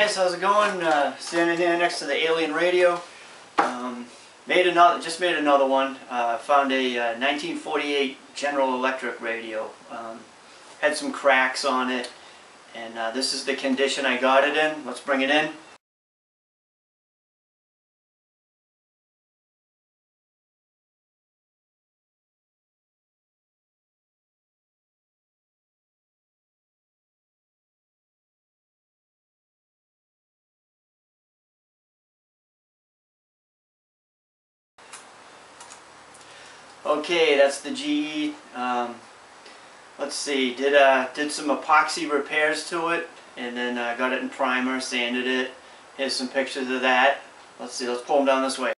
guys, how's it going? Standing here next to the Alien radio. Just made another one. Found a 1948 General Electric radio. Had some cracks on it, and this is the condition I got it in. Let's bring it in. Okay, that's the GE. Let's see, did some epoxy repairs to it, and then got it in primer, sanded it. Here's some pictures of that. Let's see, let's pull them down this way.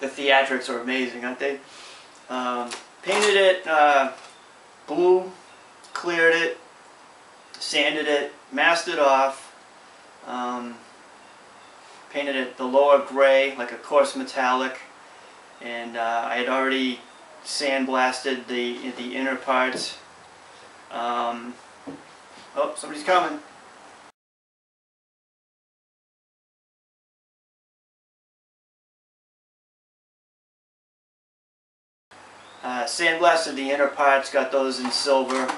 The theatrics are amazing, aren't they? Painted it blue, cleared it, sanded it, masked it off, painted it the lower gray, like a coarse metallic, and I had already sandblasted the inner parts. Oh, somebody's coming. Sandblasted the inner parts, got those in silver.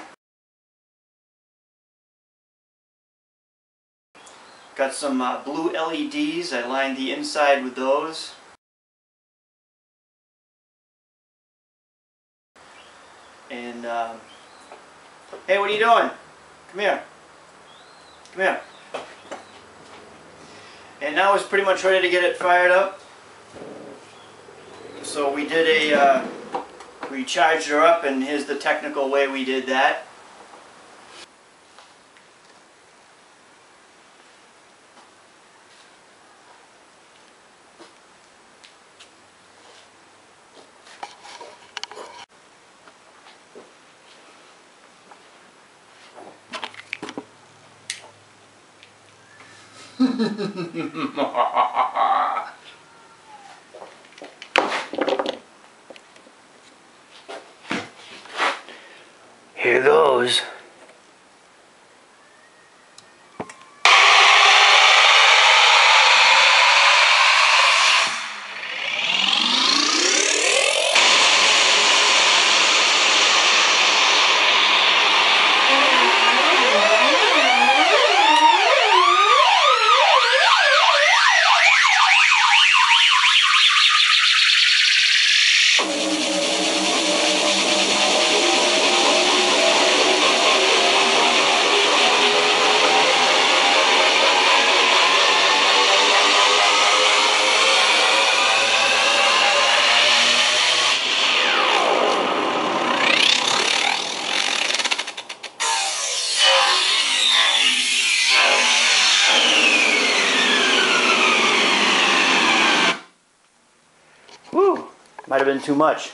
Got some blue LEDs, I lined the inside with those. And, hey, what are you doing? Come here. Come here. And now it's pretty much ready to get it fired up. So we did a... we charged her up, and here's the technical way we did that. Here goes. Might have been too much.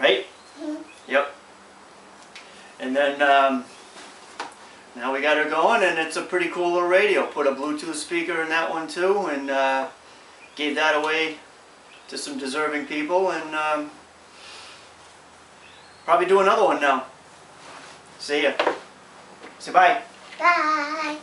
Right? Mm-hmm. Yep. And then now we got her going, and it's a pretty cool little radio. Put a Bluetooth speaker in that one too, and gave that away to some deserving people, and probably do another one now. See ya. Say bye. Bye.